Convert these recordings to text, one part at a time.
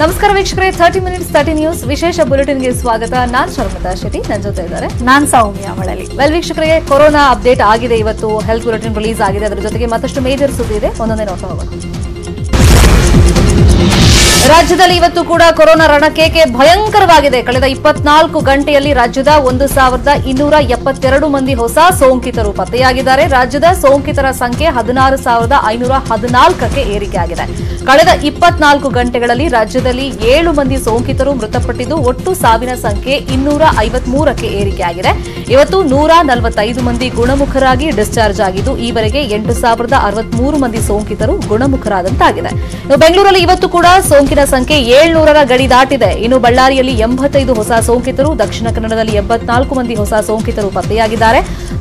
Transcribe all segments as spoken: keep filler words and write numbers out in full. ನಮಸ್ಕಾರ ವೀಕ್ಷಕರೇ, ಮೂವತ್ತು ಮಿನಿಟ್ಸ್ ಮೂವತ್ತು ನ್ಯೂಸ್ ವಿಶೇಷ ಬುಲೆಟಿನ್ ಗೆ ಸ್ವಾಗತ. ನಾನು ಶರ್ಮತಾ ಶೆಟ್ಟಿ, ನನ್ನ ಜೊತೆ ಇದ್ದಾರೆ ನಾನು ಸೌಮ್ಯ ಮಳಲಿ. ವೆಲ್ ವೀಕ್ಷಕರೇ, ಕೊರೋನಾ ಅಪ್ಡೇಟ್ ಆಗಿದೆ. ಇವತ್ತು ಹೆಲ್ತ್ ಬುಲೆಟಿನ್ ರಿಲೀಸ್ ಆಗಿದೆ. ಅದರ ಜೊತೆಗೆ ಮತ್ತಷ್ಟು ಮೇಜರ್ ಸುದ್ದಿ ಇದೆ, ಒಂದೊಂದೇ ನೋಡ್ತಾ ಹೋಗೋಣ. ರಾಜ್ಯದಲ್ಲಿ ಇವತ್ತು ಕೂಡ ಕೊರೋನಾ ರಣಕೇಕೆ ಭಯಂಕರವಾಗಿದೆ. ಕಳೆದ ಇಪ್ಪತ್ನಾಲ್ಕು ಗಂಟೆಯಲ್ಲಿ ರಾಜ್ಯದ ಒಂದು ಸಾವಿರದ ಇನ್ನೂರ ಎಪ್ಪತ್ತೆರಡು ಮಂದಿ ಹೊಸ ಸೋಂಕಿತರು ಪತ್ತೆಯಾಗಿದ್ದಾರೆ. ರಾಜ್ಯದ ಸೋಂಕಿತರ ಸಂಖ್ಯೆ ಹದಿನಾರು ಸಾವಿರದ ಐನೂರ ಹದಿನಾಲ್ಕಕ್ಕೆ ಏರಿಕೆಯಾಗಿದೆ. ಕಳೆದ ಇಪ್ಪತ್ನಾಲ್ಕು ಗಂಟೆಗಳಲ್ಲಿ ರಾಜ್ಯದಲ್ಲಿ ಏಳು ಮಂದಿ ಸೋಂಕಿತರು ಮೃತಪಟ್ಟಿದ್ದು, ಒಟ್ಟು ಸಾವಿನ ಸಂಖ್ಯೆ ಇನ್ನೂರ ಐವತ್ಮೂರಕ್ಕೆ ಏರಿಕೆಯಾಗಿದೆ. ಇವತ್ತು ನೂರ ನಲವತ್ತೈದು ಮಂದಿ ಗುಣಮುಖರಾಗಿ ಡಿಸ್ಚಾರ್ಜ್ ಆಗಿದ್ದು, ಈವರೆಗೆ ಎಂಟು ಸಾವಿರದ ಅರವತ್ಮೂರು ಮಂದಿ ಸೋಂಕಿತರು ಗುಣಮುಖರಾದಂತಾಗಿದೆ. ಬೆಂಗಳೂರಲ್ಲಿ ಇವತ್ತು ಕೂಡ ಸೋಂಕಿನ ಸಂಖ್ಯೆ ಏಳ್ನೂರರ ಗಡಿ ದಾಟಿದೆ. ಇನ್ನು ಬಳ್ಳಾರಿಯಲ್ಲಿ ಎಂಬತ್ತೈದು ಹೊಸ ಸೋಂಕಿತರು, ದಕ್ಷಿಣ ಕನ್ನಡದಲ್ಲಿ ಎಂಬತ್ನಾಲ್ಕು ಮಂದಿ ಹೊಸ ಸೋಂಕಿತರು ಪತ್ತೆಯಾಗಿದ್ದಾರೆ.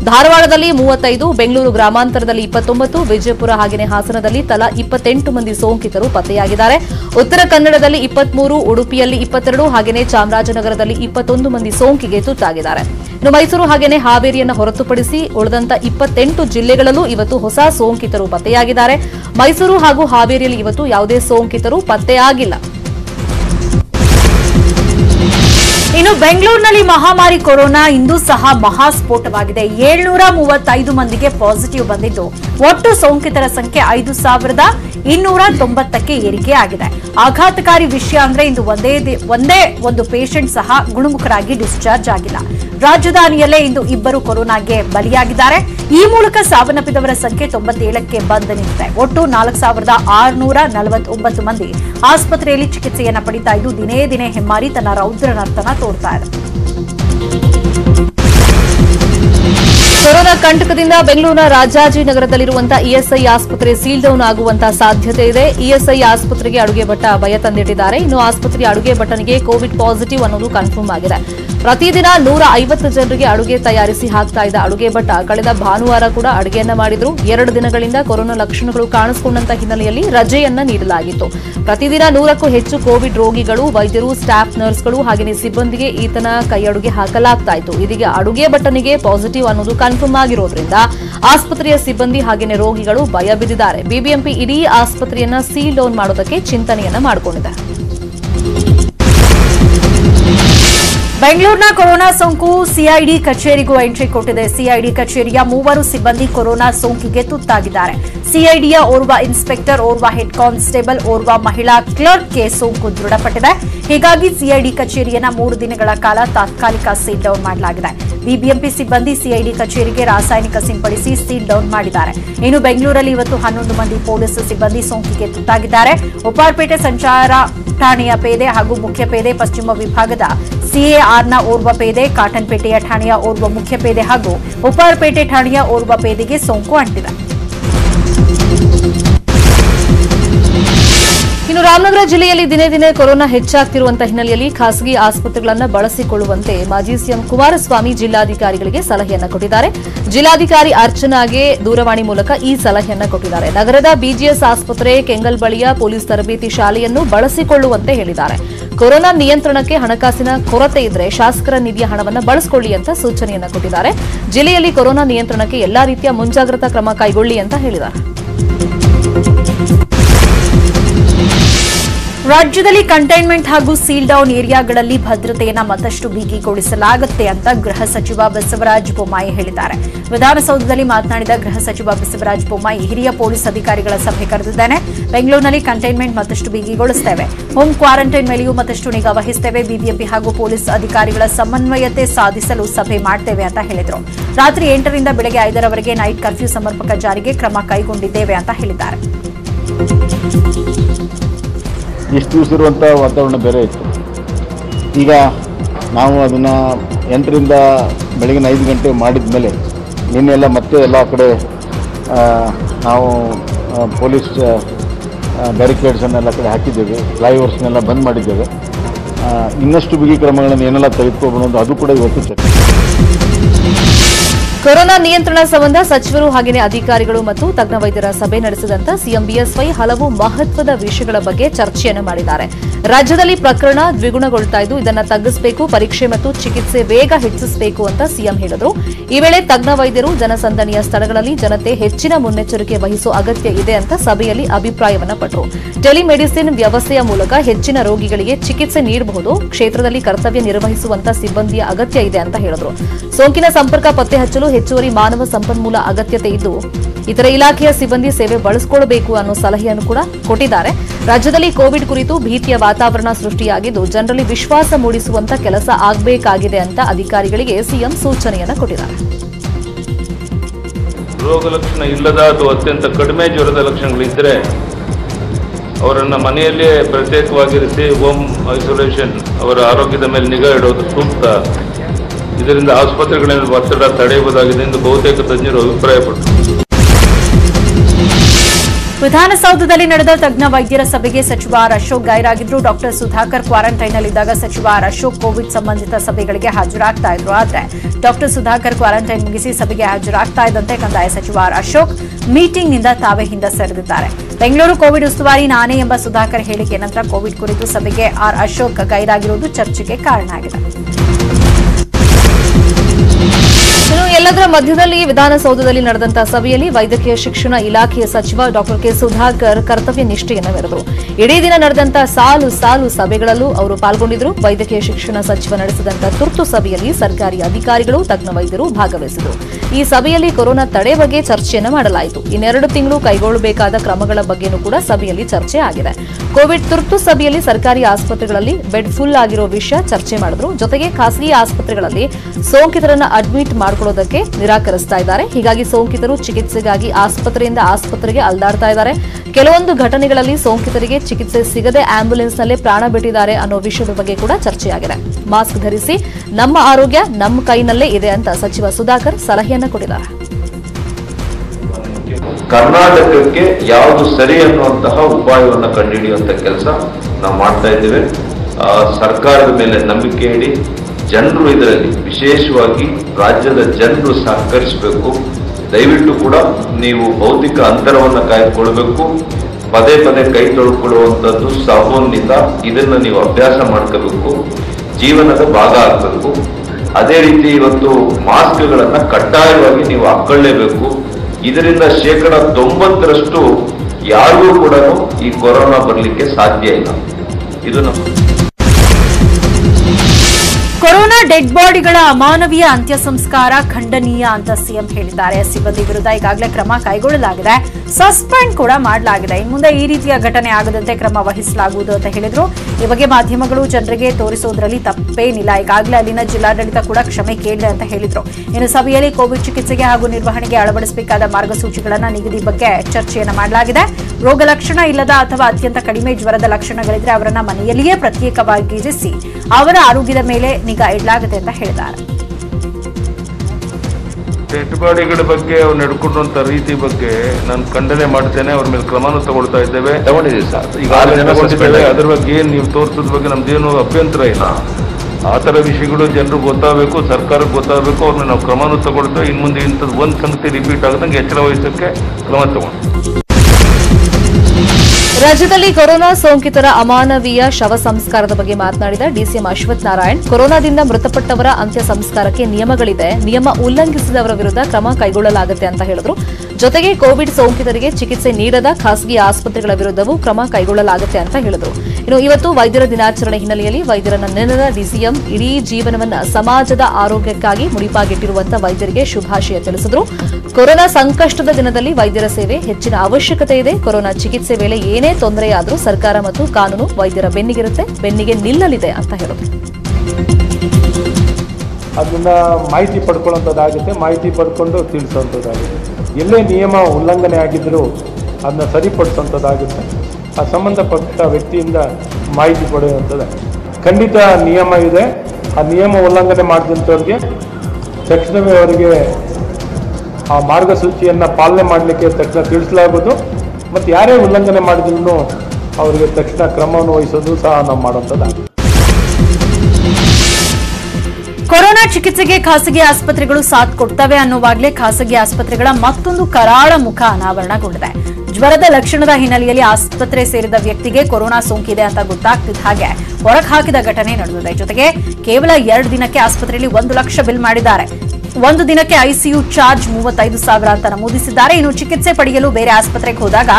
ಧಾರವಾಡದಲ್ಲಿ ಮೂವತ್ತೈದು, ಬೆಂಗಳೂರು ಗ್ರಾಮಾಂತರದಲ್ಲಿ ಇಪ್ಪತ್ತೊಂಬತ್ತು, ವಿಜಯಪುರ ಹಾಗೆಯೇ ಹಾಸನದಲ್ಲಿ ತಲಾ ಇಪ್ಪತ್ತೆಂಟು ಮಂದಿ ಸೋಂಕಿತರು ಪತ್ತೆಯಾಗಿದ್ದಾರೆ. ಉತ್ತರ ಕನ್ನಡದಲ್ಲಿ ಇಪ್ಪತ್ಮೂರು, ಉಡುಪಿಯಲ್ಲಿ ಇಪ್ಪತ್ತೆರಡು, ಹಾಗೆಯೇ ಚಾಮರಾಜನಗರದಲ್ಲಿ ಇಪ್ಪತ್ತೊಂದು ಮಂದಿ ಸೋಂಕಿಗೆ ತುತ್ತಾಗಿದ್ದಾರೆ. ಇನ್ನು ಮೈಸೂರು ಹಾಗೆಯೇ ಹಾವೇರಿಯನ್ನು ಹೊರತುಪಡಿಸಿ ಉಳಿದಂತ ಇಪ್ಪತ್ತೆಂಟು ಜಿಲ್ಲೆಗಳಲ್ಲೂ ಇವತ್ತು ಹೊಸ ಸೋಂಕಿತರು ಪತ್ತೆಯಾಗಿದ್ದಾರೆ. ಮೈಸೂರು ಹಾಗೂ ಹಾವೇರಿಯಲ್ಲಿ ಇವತ್ತು ಯಾವುದೇ ಸೋಂಕಿತರು ಪತ್ತೆಯಾಗಿಲ್ಲ. ಇನ್ನು ಬೆಂಗಳೂರಿನಲ್ಲಿ ಮಹಾಮಾರಿ ಕೊರೋನಾ ಇಂದು ಸಹ ಮಹಾಸ್ಫೋಟವಾಗಿದೆ. ಏಳ್ನೂರ ಮೂವತ್ತೈದು ಮಂದಿಗೆ ಪಾಸಿಟಿವ್ ಬಂದಿದ್ದು, ಒಟ್ಟು ಸೋಂಕಿತರ ಸಂಖ್ಯೆ ಐದು ಸಾವಿರದ ಇನ್ನೂರ ತೊಂಬತ್ತಕ್ಕೆ ಏರಿಕೆಯಾಗಿದೆ. ಆಘಾತಕಾರಿ ವಿಷಯ ಅಂದ್ರೆ ಇಂದು ಒಂದೇ ಒಂದೇ ಒಂದು ಪೇಷೆಂಟ್ ಸಹ ಗುಣಮುಖರಾಗಿ ಡಿಸ್ಚಾರ್ಜ್ ಆಗಿಲ್ಲ. ರಾಜಧಾನಿಯಲ್ಲೇ ಇಂದು ಇಬ್ಬರು ಕೊರೋನಾಗೆ ಬಲಿಯಾಗಿದ್ದಾರೆ. ಈ ಮೂಲಕ ಸಾವನ್ನಪ್ಪಿದವರ ಸಂಖ್ಯೆ ತೊಂಬತ್ತೇಳಕ್ಕೆ ಬಂದು ನಿಂತಿದೆ. ಒಟ್ಟು ನಾಲ್ಕು ಸಾವಿರದ ಆರುನೂರ ನಲವತ್ತೊಂಬತ್ತು ಮಂದಿ ಆಸ್ಪತ್ರೆಯಲ್ಲಿ ಚಿಕಿತ್ಸೆಯನ್ನು ಪಡಿತಾ ಇದ್ದು, ದಿನೇ ದಿನೇ ಹೆಮ್ಮಾರಿ ತನ್ನ ರೌದ್ರ ನರ್ತನ ತೋರ್ತಾ ಇದೆ. ಕೊರೋನಾ ಕಂಟಕದಿಂದ ಬೆಂಗಳೂರಿನ ರಾಜಾಜಿನಗರದಲ್ಲಿರುವಂತಹ ಇಎಸ್ಐ ಆಸ್ಪತ್ರೆ ಸೀಲ್ ಡೌನ್ ಆಗುವಂತಹ ಸಾಧ್ಯತೆ ಇದೆ. ಇಎಸ್ಐ ಆಸ್ಪತ್ರೆಗೆ ಅಡುಗೆ ಭಟ್ಟ ಭಯ ತಂದಿಟ್ಟಿದ್ದಾರೆ. ಇನ್ನು ಆಸ್ಪತ್ರೆಯ ಅಡುಗೆ ಭಟ್ಟನಿಗೆ ಕೋವಿಡ್ ಪಾಸಿಟಿವ್ ಅನ್ನೋದು ಕನ್ಫರ್ಮ್ ಆಗಿದೆ. ಪ್ರತಿದಿನ ನೂರ ಐವತ್ತು ಜನರಿಗೆ ಅಡುಗೆ ತಯಾರಿಸಿ ಹಾಕ್ತಾ ಇದ್ದ ಅಡುಗೆ ಭಟ್ಟ ಕಳೆದ ಭಾನುವಾರ ಕೂಡ ಅಡುಗೆಯನ್ನ ಮಾಡಿದ್ರು. ಎರಡು ದಿನಗಳಿಂದ ಕೊರೋನಾ ಲಕ್ಷಣಗಳು ಕಾಣಿಸಿಕೊಂಡಂತ ಹಿನ್ನೆಲೆಯಲ್ಲಿ ರಜೆಯನ್ನ ನೀಡಲಾಗಿತ್ತು. ಪ್ರತಿದಿನ ನೂರಕ್ಕೂ ಹೆಚ್ಚು ಕೋವಿಡ್ ರೋಗಿಗಳು, ವೈದ್ಯರು, ಸ್ಟಾಫ್ ನರ್ಸ್ಗಳು ಹಾಗೆಯೇ ಸಿಬ್ಬಂದಿಗೆ ಈತನ ಕೈ ಅಡುಗೆ ಹಾಕಲಾಗ್ತಾ ಇತ್ತು. ಇದೀಗ ಅಡುಗೆ ಭಟ್ಟನಿಗೆ ಪಾಸಿಟಿವ್ ಅನ್ನೋದು ಕನ್ಫರ್ಮ್ ಆಗಿರೋದ್ರಿಂದ ಆಸ್ಪತ್ರೆಯ ಸಿಬ್ಬಂದಿ ಹಾಗೆಯೇ ರೋಗಿಗಳು ಭಯ ಬಿದ್ದಿದ್ದಾರೆ. ಬಿಬಿಎಂಪಿ ಇಡೀ ಆಸ್ಪತ್ರೆಯನ್ನ ಸೀಲ್ ಡೌನ್ ಮಾಡೋದಕ್ಕೆ ಚಿಂತನೆಯನ್ನ ಮಾಡಿಕೊಂಡಿದೆ. ಬೆಂಗಳೂರಿನ ಕೊರೋನಾ ಸೋಂಕು ಸಿಐಡಿ ಕಚೇರಿಗೂ ಎಂಟ್ರಿ ಕೊಟ್ಟಿದೆ. ಸಿಐಡಿ ಕಚೇರಿಯ ಮೂವರು ಸಿಬ್ಬಂದಿ ಕೊರೋನಾ ಸೋಂಕಿಗೆ ತುತ್ತಾಗಿದ್ದಾರೆ. ಸಿಐಡಿಯ ಓರ್ವ ಇನ್ಸ್ಪೆಕ್ಟರ್, ಓರ್ವ ಹೆಡ್ ಕಾನ್ಸ್ಟೇಬಲ್, ಓರ್ವ ಮಹಿಳಾ ಕ್ಲರ್ಕ್ಗೆ ಸೋಂಕು ದೃಢಪಟ್ಟಿದೆ. ಹೀಗಾಗಿ ಸಿಐಡಿ ಕಚೇರಿಯನ್ನು ಮೂರು ದಿನಗಳ ಕಾಲ ತಾತ್ಕಾಲಿಕ ಸೀಲ್ ಡೌನ್ ಮಾಡಲಾಗಿದೆ. ಬಿಬಿಎಂಪಿ ಸಿಬ್ಬಂದಿ ಸಿಐಡಿ ಕಚೇರಿಗೆ ರಾಸಾಯನಿಕ ಸಿಂಪಡಿಸಿ ಸೀಲ್ ಡೌನ್ ಮಾಡಿದ್ದಾರೆ. ಇನ್ನು ಬೆಂಗಳೂರಲ್ಲಿ ಇವತ್ತು ಹನ್ನೊಂದು ಮಂದಿ ಪೊಲೀಸ್ ಸಿಬ್ಬಂದಿ ಸೋಂಕಿಗೆ ತುತ್ತಾಗಿದ್ದಾರೆ. ಉಪ್ಪಾರಪೇಟೆ ಸಂಚಾರ ಠಾಣೆಯ ಪೇದೆ ಹಾಗೂ ಮುಖ್ಯ ಪೇದೆ, ಪಶ್ಚಿಮ ವಿಭಾಗದ ಸಿಎಆರ್ನ ಓರ್ವ ಪೇದೆ, ಕಾಟನ್ಪೇಟೆಯ ಠಾಣೆಯ ಓರ್ವ ಮುಖ್ಯ ಪೇದೆ ಹಾಗೂ ಉಪ್ಪಾರಪೇಟೆ ಠಾಣೆಯ ಓರ್ವ ಪೇದೆಗೆ ಸೋಂಕು ಅಂಟಿದೆ. ಇನ್ನು ರಾಮನಗರ ಜಿಲ್ಲೆಯಲ್ಲಿ ದಿನೇ ದಿನೇ ಕೊರೋನಾ ಹೆಚ್ಚಾಗ್ತಿರುವಂತಹ ಹಿನ್ನೆಲೆಯಲ್ಲಿ ಖಾಸಗಿ ಆಸ್ಪತ್ರೆಗಳನ್ನು ಬಳಸಿಕೊಳ್ಳುವಂತೆ ಮಾಜಿ ಸಿಎಂ ಕುಮಾರಸ್ವಾಮಿ ಜಿಲ್ಲಾಧಿಕಾರಿಗಳಿಗೆ ಸಲಹೆಯನ್ನು ಕೊಟ್ಟಿದ್ದಾರೆ. ಜಿಲ್ಲಾಧಿಕಾರಿ ಅರ್ಚನಾಗೆ ದೂರವಾಣಿ ಮೂಲಕ ಈ ಸಲಹೆಯನ್ನು ಕೊಟ್ಟಿದ್ದಾರೆ. ನಗರದ ಬಿಜಿಎಸ್ ಆಸ್ಪತ್ರೆ, ಕೆಂಗಲ್ ಬಳಿಯ ಪೊಲೀಸ್ ತರಬೇತಿ ಶಾಲೆಯನ್ನು ಬಳಸಿಕೊಳ್ಳುವಂತೆ ಹೇಳಿದ್ದಾರೆ. ಕೊರೋನಾ ನಿಯಂತ್ರಣಕ್ಕೆ ಹಣಕಾಸಿನ ಕೊರತೆ ಇದ್ರೆ ಶಾಸಕರ ನಿಧಿಯ ಹಣವನ್ನು ಬಳಸಿಕೊಳ್ಳಿ ಅಂತ ಸೂಚನೆಯನ್ನು ಕೊಟ್ಟಿದ್ದಾರೆ. ಜಿಲ್ಲೆಯಲ್ಲಿ ಕೊರೋನಾ ನಿಯಂತ್ರಣಕ್ಕೆ ಎಲ್ಲಾ ರೀತಿಯ ಮುಂಜಾಗ್ರತಾ ಕ್ರಮ ಕೈಗೊಳ್ಳಿ ಅಂತ ಹೇಳಿದ್ದಾರೆ. ರಾಜ್ಯದಲ್ಲಿ ಕಂಟೈನ್ಮೆಂಟ್ ಹಾಗೂ ಸೀಲ್ ಡೌನ್ ಏರಿಯಾಗಳಲ್ಲಿ ಭದ್ರತೆಯನ್ನು ಮತ್ತಷ್ಟು ಬಿಗಿಗೊಳಿಸಲಾಗುತ್ತೆ ಅಂತ ಗೃಹ ಸಚಿವ ಬಸವರಾಜ ಬೊಮ್ಮಾಯಿ ಹೇಳಿದ್ದಾರೆ. ವಿಧಾನಸೌಧದಲ್ಲಿ ಮಾತನಾಡಿದ ಗೃಹ ಸಚಿವ ಬಸವರಾಜ ಬೊಮ್ಮಾಯಿ ಹಿರಿಯ ಪೊಲೀಸ್ ಅಧಿಕಾರಿಗಳ ಸಭೆ ಕರೆದಿದ್ದೇನೆ. ಬೆಂಗಳೂರಿನಲ್ಲಿ ಕಂಟೈನ್ಮೆಂಟ್ ಮತ್ತಷ್ಟು ಬಿಗಿಗೊಳಿಸುತ್ತೇವೆ. ಹೋಮ್ ಕ್ವಾರಂಟೈನ್ ಮೇಲೆಯೂ ಮತ್ತಷ್ಟು ನಿಗಾ ವಹಿಸುತ್ತೇವೆ. ಬಿಬಿಎಂಪಿ ಹಾಗೂ ಪೊಲೀಸ್ ಅಧಿಕಾರಿಗಳ ಸಮನ್ವಯತೆ ಸಾಧಿಸಲು ಸಭೆ ಮಾಡ್ತೇವೆ ಅಂತ ಹೇಳಿದರು. ರಾತ್ರಿ ಎಂಟರಿಂದ ಬೆಳಗ್ಗೆ ಐದರವರೆಗೆ ನೈಟ್ ಕರ್ಫ್ಯೂ ಸಮರ್ಪಕ ಜಾರಿಗೆ ಕ್ರಮ ಕೈಗೊಂಡಿದ್ದೇವೆ ಅಂತ ಹೇಳಿದ್ದಾರೆ. ಎಷ್ಟು ದಿವಸ ಇರುವಂಥ ವಾತಾವರಣ ಬೇರೆ ಇತ್ತು. ಈಗ ನಾವು ಅದನ್ನು ಎಂಟರಿಂದ ಬೆಳಗಿನ ಐದು ಗಂಟೆ ಮಾಡಿದ ಮೇಲೆ ನಿನ್ನೆಲ್ಲ ಮತ್ತೆ ಎಲ್ಲ ಕಡೆ ನಾವು ಪೊಲೀಸ್ ಬ್ಯಾರಿಕೇಡ್ಸನ್ನೆಲ್ಲ ಕಡೆ ಹಾಕಿದ್ದೇವೆ. ಫ್ಲೈಓವರ್ಸ್ನೆಲ್ಲ ಬಂದ್ ಮಾಡಿದ್ದೇವೆ. ಇನ್ನಷ್ಟು ಬಿಗಿ ಕ್ರಮಗಳನ್ನು ಏನೆಲ್ಲ ತೆಗೆದುಕೊಬೋದು ಅದು ಕೂಡ ಇವತ್ತು ಚರ್ಚೆ. ಕೊರೋನಾ ನಿಯಂತ್ರಣ ಸಂಬಂಧ ಸಚಿವರು ಹಾಗೆಯೇ ಅಧಿಕಾರಿಗಳು ಮತ್ತು ತಜ್ಞ ವೈದ್ಯರ ಸಭೆ ನಡೆಸಿದಂತ ಸಿಎಂ ಬಿಎಸ್ವೈ ಹಲವು ಮಹತ್ವದ ವಿಷಯಗಳ ಬಗ್ಗೆ ಚರ್ಚೆಯನ್ನು ಮಾಡಿದ್ದಾರೆ. ರಾಜ್ಯದಲ್ಲಿ ಪ್ರಕರಣ ದ್ವಿಗುಣಗೊಳ್ತಾ ಇದ್ದು ಇದನ್ನು ತಗ್ಗಿಸಬೇಕು, ಪರೀಕ್ಷೆ ಮತ್ತು ಚಿಕಿತ್ಸೆ ವೇಗ ಹೆಚ್ಚಿಸಬೇಕು ಅಂತ ಸಿಎಂ ಹೇಳಿದರು. ಈ ವೇಳೆ ತಜ್ಞ ವೈದ್ಯರು ಜನಸಂದಣಿಯ ಸ್ಥಳಗಳಲ್ಲಿ ಜನತೆ ಹೆಚ್ಚಿನ ಮುನ್ನೆಚ್ಚರಿಕೆ ವಹಿಸುವ ಅಗತ್ಯ ಇದೆ ಅಂತ ಸಭೆಯಲ್ಲಿ ಅಭಿಪ್ರಾಯವನ್ನು ಪಟ್ಟರು. ಟೆಲಿಮೆಡಿಸಿನ್ ವ್ಯವಸ್ಥೆಯ ಮೂಲಕ ಹೆಚ್ಚಿನ ರೋಗಿಗಳಿಗೆ ಚಿಕಿತ್ಸೆ ನೀಡಬಹುದು, ಕ್ಷೇತ್ರದಲ್ಲಿ ಕರ್ತವ್ಯ ನಿರ್ವಹಿಸುವಂತ ಸಿಬ್ಬಂದಿಯ ಅಗತ್ಯ ಇದೆ ಅಂತ ಹೇಳಿದರು. ಸೋಂಕಿನ ಸಂಪರ್ಕ ಪತ್ತೆ ಹಚ್ಚಲು ಹೆಚ್ಚುವರಿ ಮಾನವ ಸಂಪನ್ಮೂಲ ಅಗತ್ಯತೆ ಇದ್ದು ಇತರ ಇಲಾಖೆಯ ಸಿಬ್ಬಂದಿ ಸೇವೆ ಬಳಸಿಕೊಳ್ಳಬೇಕು ಅನ್ನೋ ಸಲಹೆಯನ್ನು ಕೂಡ ಕೊಟ್ಟಿದ್ದಾರೆ. ರಾಜ್ಯದಲ್ಲಿ ಕೋವಿಡ್ ಕುರಿತು ಭೀತಿಯ ವಾತಾವರಣ ಸೃಷ್ಟಿಯಾಗಿದ್ದು ಜನರಲ್ಲಿ ವಿಶ್ವಾಸ ಮೂಡಿಸುವಂತ ಕೆಲಸ ಆಗಬೇಕಾಗಿದೆ ಅಂತ ಅಧಿಕಾರಿಗಳಿಗೆ ಸಿಎಂ ಸೂಚನೆಯನ್ನು ಕೊಟ್ಟಿದ್ದಾರೆ. ರೋಗ ಲಕ್ಷಣ ಇಲ್ಲದ ಅಥವಾ ಅತ್ಯಂತ ಕಡಿಮೆ ಜ್ವರದ ಲಕ್ಷಣಗಳಿದ್ದರೆ ಅವರನ್ನು ಮನೆಯಲ್ಲೇ ಪ್ರತ್ಯೇಕವಾಗಿರಿಸಿ ಹೋಮ್ ಐಸೋಲೇಷನ್, ಅವರ ಆರೋಗ್ಯದ ಮೇಲೆ ನಿಗಾ ಇಡೋದು ಸೂಕ್ತ. ಇದರಿಂದ ಆಸ್ಪತ್ರೆಗಳ ಮೇಲೆ ಒತ್ತಡ ತಡೆಯುವುದಾಗಿದೆ ಎಂದು ಬಹುತೇಕ ತಜ್ಞರು ಅಭಿಪ್ರಾಯಪಟ್ಟರು. ವಿಧಾನಸೌಧದಲ್ಲಿ ನಡೆದ ತಜ್ಞ ವೈದ್ಯರ ಸಭೆಗೆ ಸಚಿವ ಅಶೋಕ್ ಗೈರಾಗಿದ್ರು. ಡಾಕ್ಟರ್ ಸುಧಾಕರ್ ಕ್ವಾರಂಟೈನ್ನಲ್ಲಿದ್ದಾಗ ಸಚಿವ ಅಶೋಕ್ ಕೋವಿಡ್ ಸಂಬಂಧಿತ ಸಭೆಗಳಿಗೆ ಹಾಜರಾಗ್ತಾ ಇದ್ರು. ಆದರೆ ಡಾಕ್ಟರ್ ಸುಧಾಕರ್ ಕ್ವಾರಂಟೈನ್ ಮುಗಿಸಿ ಸಭೆಗೆ ಹಾಜರಾಗ್ತಾ ಇದ್ದಂತೆ ಕಂದಾಯ ಸಚಿವ ಅಶೋಕ್ ಮೀಟಿಂಗ್ನಿಂದ ತಾವೇ ಹಿಂದೆ ಸರಿದಿದ್ದಾರೆ. ಬೆಂಗಳೂರು ಕೋವಿಡ್ ಉಸ್ತುವಾರಿ ನಾನೇ ಎಂಬ ಸುಧಾಕರ್ ಹೇಳಿಕೆ ನಂತರ ಕೋವಿಡ್ ಕುರಿತು ಸಭೆಗೆ ಆರ್ ಅಶೋಕ್ ಗೈರಾಗಿರುವುದು ಚರ್ಚೆಗೆ ಕಾರಣ ಆಗಿದೆ. ಎಲ್ಲದರ ಮಧ್ಯದಲ್ಲಿ ವಿಧಾನಸೌಧದಲ್ಲಿ ನಡೆದಂತಹ ಸಭೆಯಲ್ಲಿ ವೈದ್ಯಕೀಯ ಶಿಕ್ಷಣ ಇಲಾಖೆಯ ಸಚಿವ ಡಾ ಕೆ ಸುಧಾಕರ್ ಕರ್ತವ್ಯ ನಿಷ್ಠೆಯನ್ನು ಮೆರೆದರು. ಇಡೀ ದಿನ ನಡೆದಂತಹ ಸಾಲು ಸಾಲು ಸಭೆಗಳಲ್ಲೂ ಅವರು ಪಾಲ್ಗೊಂಡಿದ್ದರು. ವೈದ್ಯಕೀಯ ಶಿಕ್ಷಣ ಸಚಿವ ನಡೆಸಿದಂತಹ ತುರ್ತು ಸಭೆಯಲ್ಲಿ ಸರ್ಕಾರಿ ಅಧಿಕಾರಿಗಳು ತಜ್ಞ ವೈದ್ಯರು ಭಾಗವಹಿಸಿದರು. ಈ ಸಭೆಯಲ್ಲಿ ಕೊರೋನಾ ತಡೆ ಬಗ್ಗೆ ಚರ್ಚೆಯನ್ನು ಮಾಡಲಾಯಿತು. ಇನ್ನೆರಡು ತಿಂಗಳು ಕೈಗೊಳ್ಳಬೇಕಾದ ಕ್ರಮಗಳ ಬಗ್ಗೆಯೂ ಕೂಡ ಸಭೆಯಲ್ಲಿ ಚರ್ಚೆ ಆಗಿದೆ. ಕೋವಿಡ್ ತುರ್ತು ಸಭೆಯಲ್ಲಿ ಸರ್ಕಾರಿ ಆಸ್ಪತ್ರೆಗಳಲ್ಲಿ ಬೆಡ್ ಫುಲ್ ಆಗಿರೋ ವಿಷಯ ಚರ್ಚೆ ಮಾಡಿದ್ರು. ಜೊತೆಗೆ ಖಾಸಗಿ ಆಸ್ಪತ್ರೆಗಳಲ್ಲಿ ಸೋಂಕಿತರನ್ನು ಅಡ್ಮಿಟ್ ಮಾಡಿಕೊಳ್ಳೋದಕ್ಕೆ ನಿರಾಕರಿಸ್ತಾ ಇದ್ದಾರೆ. ಹೀಗಾಗಿ ಸೋಂಕಿತರು ಚಿಕಿತ್ಸೆಗಾಗಿ ಆಸ್ಪತ್ರೆಯಿಂದ ಆಸ್ಪತ್ರೆಗೆ ಅಲ್ದಾಡ್ತಾ ಇದ್ದಾರೆ. ಕೆಲವೊಂದು ಘಟನೆಗಳಲ್ಲಿ ಸೋಂಕಿತರಿಗೆ ಚಿಕಿತ್ಸೆ ಸಿಗದೆ ಆಂಬ್ಯುಲೆನ್ಸ್ನಲ್ಲೇ ಪ್ರಾಣ ಬಿಟ್ಟಿದ್ದಾರೆ ಅನ್ನೋ ವಿಷಯದ ಬಗ್ಗೆ ಕೂಡ ಚರ್ಚೆಯಾಗಿದೆ. ಮಾಸ್ಕ್ ಧರಿಸಿ, ನಮ್ಮ ಆರೋಗ್ಯ ನಮ್ಮ ಕೈನಲ್ಲೇ ಇದೆ ಅಂತ ಸಚಿವ ಸುಧಾಕರ್ ಸಲಹೆಯನ್ನು ಕೊಟ್ಟಿದ್ದಾರೆ. ಕರ್ನಾಟಕಕ್ಕೆ ಯಾವುದು ಸರಿ ಅನ್ನುವಂತಹ ಉಪಾಯವನ್ನು ಕಂಡುಹಿಡಿಯುವಂತ ಕೆಲಸ ನಾವು ಮಾಡ್ತಾ ಇದ್ದೇವೆ. ಸರ್ಕಾರದ ಮೇಲೆ ನಂಬಿಕೆ ಇಡಿ, ಜನರು ಇದರಲ್ಲಿ ವಿಶೇಷವಾಗಿ ರಾಜ್ಯದ ಜನರು ಸಹಕರಿಸಬೇಕು. ದಯವಿಟ್ಟು ಕೂಡ ನೀವು ಭೌತಿಕ ಅಂತರವನ್ನು ಕಾಯ್ದುಕೊಳ್ಬೇಕು. ಪದೇ ಪದೇ ಕೈ ತೊಳ್ಕೊಳ್ಳುವಂಥದ್ದು ಸಾಮಾನ್ಯತ, ಇದನ್ನು ನೀವು ಅಭ್ಯಾಸ ಮಾಡ್ಕೋಬೇಕು, ಜೀವನದ ಭಾಗ ಆಗಬೇಕು. ಅದೇ ರೀತಿ ಇವತ್ತು ಮಾಸ್ಕ್ಗಳನ್ನು ಕಡ್ಡಾಯವಾಗಿ ನೀವು ಹಾಕೊಳ್ಳೇಬೇಕು. ಇದರಿಂದ ಶೇಕಡ ತೊಂಬತ್ತರಷ್ಟು ಯಾರಿಗೂ ಕೂಡ ಈ ಕೊರೋನಾ ಬರಲಿಕ್ಕೆ ಸಾಧ್ಯ ಇಲ್ಲ. ಇದು ನಮ್ಮ ಕೊರೋನಾ ಡೆಡ್ ಬಾಡಿಗಳ ಅಮಾನವೀಯ ಅಂತ್ಯ ಸಂಸ್ಕಾರ ಖಂಡನೀಯ ಅಂತ ಸಿಎಂ ಹೇಳಿದ್ದಾರೆ. ಸಿಬ್ಬಂದಿ ವಿರುದ್ಧ ಈಗಾಗಲೇ ಕ್ರಮ ಕೈಗೊಳ್ಳಲಾಗಿದೆ, ಸಸ್ಪೆಂಡ್ ಕೂಡ ಮಾಡಲಾಗಿದೆ. ಇನ್ನು ಮುಂದೆ ಈ ರೀತಿಯ ಘಟನೆ ಆಗದಂತೆ ಕ್ರಮ ವಹಿಸಲಾಗುವುದು ಅಂತ ಹೇಳಿದ್ರು. ಈ ಬಗ್ಗೆ ಮಾಧ್ಯಮಗಳು ಜನರಿಗೆ ತೋರಿಸೋದ್ರಲ್ಲಿ ತಪ್ಪೇನಿಲ್ಲ. ಈಗಾಗಲೇ ಅಲ್ಲಿನ ಜಿಲ್ಲಾಡಳಿತ ಕೂಡ ಕ್ಷಮೆ ಕೇಳಿದೆ ಅಂತ ಹೇಳಿದ್ರು. ಇನ್ನು ಸಭೆಯಲ್ಲಿ ಕೋವಿಡ್ ಚಿಕಿತ್ಸೆಗೆ ಹಾಗೂ ನಿರ್ವಹಣೆಗೆ ಅಳವಡಿಸಬೇಕಾದ ಮಾರ್ಗಸೂಚಿಗಳನ್ನು ನಿಗದಿ ಬಗ್ಗೆ ಚರ್ಚೆಯನ್ನು ಮಾಡಲಾಗಿದೆ. ರೋಗ ಲಕ್ಷಣ ಇಲ್ಲದ ಅಥವಾ ಅತ್ಯಂತ ಕಡಿಮೆ ಜ್ವರದ ಲಕ್ಷಣಗಳಿದ್ರೆ ಅವರನ್ನ ಮನೆಯಲ್ಲಿಯೇ ಪ್ರತ್ಯೇಕವಾಗಿ ಇರಿಸಿ ಅವರ ಆರೋಗ್ಯದ ಮೇಲೆ ನಿಗಾ ಇಡಲಾಗಿದೆ ಅಂತ ಹೇಳಿದ್ದಾರೆ. ಡೆಡ್ ಬಾಡಿಗಳ ಬಗ್ಗೆ ಅವ್ರು ನಡ್ಕೊಂಡಿರುವಂತ ರೀತಿ ಬಗ್ಗೆ ನಾನು ಖಂಡನೆ ಮಾಡ್ತೇನೆ. ಅವ್ರ ಮೇಲೆ ಕ್ರಮನೂ ತಗೊಳ್ತಾ ಇದ್ದೇವೆ. ಅದ್ರ ಬಗ್ಗೆ ಏನ್ ನೀವು ತೋರಿಸೋದ್ರ ಬಗ್ಗೆ ನಮ್ದೇನು ಅಭ್ಯಂತರ ಇಲ್ಲ. ಆ ಥರ ವಿಷಯಗಳು ಜನರು ಗೊತ್ತಾಗಬೇಕು, ಸರ್ಕಾರಕ್ಕೆ ಗೊತ್ತಾಗಬೇಕು. ಅವ್ರನ್ನ ನಾವು ಕ್ರಮನೂ ತಗೊಳ್ತೇವೆ. ಇನ್ ಮುಂದೆ ಇಂಥದ್ದು ಒಂದು ಸಂಗತಿ ರಿಪೀಟ್ ಆಗದಂಗೆ ಎಚ್ಚರ ವಹಿಸೋಕ್ಕೆ ಕ್ರಮ ತಗೊಂಡು. ರಾಜ್ಯದಲ್ಲಿ ಕೊರೋನಾ ಸೋಂಕಿತರ ಅಮಾನವೀಯ ಶವ ಸಂಸ್ಕಾರದ ಬಗ್ಗೆ ಮಾತನಾಡಿದ ಡಿಸಿಎಂ ಮಶ್ವತ್ ನಾರಾಯಣ್, ಕೊರೋನಾದಿಂದ ಮೃತಪಟ್ಟವರ ಅಂತ್ಯ ಸಂಸ್ಕಾರಕ್ಕೆ ನಿಯಮಗಳಿದೆ, ನಿಯಮ ಉಲ್ಲಂಘಿಸಿದವರ ವಿರುದ್ಧ ಕ್ರಮ ಕೈಗೊಳ್ಳಲಾಗುತ್ತೆ ಅಂತ ಹೇಳಿದ್ರು. ಜೊತೆಗೆ ಕೋವಿಡ್ ಸೋಂಕಿತರಿಗೆ ಚಿಕಿತ್ಸೆ ನೀಡದ ಖಾಸಗಿ ಆಸ್ಪತ್ರೆಗಳ ವಿರುದ್ಧವೂ ಕ್ರಮ ಕೈಗೊಳ್ಳಲಾಗುತ್ತೆ ಅಂತ ಹೇಳಿದ್ರು. ಇನ್ನು ಇವತ್ತು ವೈದ್ಯರ ದಿನಾಚರಣೆ ಹಿನ್ನೆಲೆಯಲ್ಲಿ ವೈದ್ಯರನ್ನ ನೆನೆದ ಡಿಸಿಎಂ ಇಡೀ ಜೀವನವನ್ನ ಸಮಾಜದ ಆರೋಗ್ಯಕ್ಕಾಗಿ ಮುಡಿಪಾಗಿಟ್ಟಿರುವಂತಹ ವೈದ್ಯರಿಗೆ ಶುಭಾಶಯ ತಿಳಿಸಿದ್ರು. ಕೊರೋನಾ ಸಂಕಷ್ಟದ ದಿನದಲ್ಲಿ ವೈದ್ಯರ ಸೇವೆ ಹೆಚ್ಚಿನ ಅವಶ್ಯಕತೆ ಇದೆ. ಕೊರೋನಾ ಚಿಕಿತ್ಸೆ ವೇಳೆ ಏನೇ ತೊಂದರೆಯಾದರೂ ಸರ್ಕಾರ ಮತ್ತು ಕಾನೂನು ವೈದ್ಯರ ಬೆನ್ನಿಗಿರುತ್ತೆ, ಬೆನ್ನಿಗೆ ನಿಲ್ಲಲಿದೆ ಅಂತ ಹೇಳಿದ್ರು. ಅದನ್ನ ಮಾಹಿತಿ ಪಡ್ಕೊಳ್ಳೋದಾಗುತ್ತೆ, ಮಾಹಿತಿ ಪಡ್ಕೊಂಡು ತಿಳಿಸುವಂಥದ್ದಾಗುತ್ತೆ. ಎಲ್ಲೇ ನಿಯಮ ಉಲ್ಲಂಘನೆ ಆಗಿದ್ದರೂ ಅದನ್ನ ಸರಿಪಡಿಸುವಂಥದ್ದಾಗುತ್ತೆ. ಆ ಸಂಬಂಧಪಟ್ಟ ವ್ಯಕ್ತಿಯಿಂದ ಮಾಹಿತಿ ಪಡೆಯುವಂಥದ್ದು. ಖಂಡಿತ ನಿಯಮ ಇದೆ, ಆ ನಿಯಮ ಉಲ್ಲಂಘನೆ ಮಾಡಿದಂಥವ್ರಿಗೆ ತಕ್ಷಣವೇ ಅವರಿಗೆ ಆ ಮಾರ್ಗಸೂಚಿಯನ್ನು ಪಾಲನೆ ಮಾಡಲಿಕ್ಕೆ ತಕ್ಷಣ ತಿಳಿಸಲಾಗುವುದು. ಮತ್ತು ಯಾರೇ ಉಲ್ಲಂಘನೆ ಮಾಡಿದ್ರೂ ಅವರಿಗೆ ತಕ್ಷಣ ಕ್ರಮವನ್ನು ವಹಿಸೋದು ಸಹ ನಾವು ಮಾಡುವಂಥದ್ದು. ಕೊರೋನಾ ಚಿಕಿತ್ಸೆ ಚಿಕಿತ್ಸೆಗೆ ಖಾಸಗಿ ಆಸ್ಪತ್ರೆಗಳು ಸಾಥ್ ಕೊಡ್ತವೆ ಅನ್ನುವಾಗಲೇ ಖಾಸಗಿ ಆಸ್ಪತ್ರೆಗಳ ಮತ್ತೊಂದು ಕರಾಳ ಮುಖ ಅನಾವರಣಗೊಂಡಿದೆ. ಜ್ವರದ ಲಕ್ಷಣದ ಹಿನ್ನೆಲೆಯಲ್ಲಿ ಆಸ್ಪತ್ರೆ ಸೇರಿದ ವ್ಯಕ್ತಿಗೆ ಕೊರೋನಾ ಸೋಂಕಿದೆ ಅಂತ ಗೊತ್ತಾಗ್ತಿದ್ದ ಹಾಗೆ ಹೊರಗೆ ಹಾಕಿದ ಘಟನೆ ನಡೆದಿದೆ. ಜೊತೆಗೆ ಕೇವಲ ಎರಡು ದಿನಕ್ಕೆ ಆಸ್ಪತ್ರೆಯಲ್ಲಿ ಒಂದು ಲಕ್ಷ ಬಿಲ್ ಮಾಡಿದ್ದಾರೆ. ಒಂದು ದಿನಕ್ಕೆ ಐಸಿಯು ಚಾರ್ಜ್ ಮೂವತ್ತೈದು ಸಾವಿರ ಅಂತ ನಮೂದಿಸಿದ್ದಾರೆ. ಇನ್ನು ಚಿಕಿತ್ಸೆ ಪಡೆಯಲು ಬೇರೆ ಆಸ್ಪತ್ರೆಗೆ ಹೋದಾಗ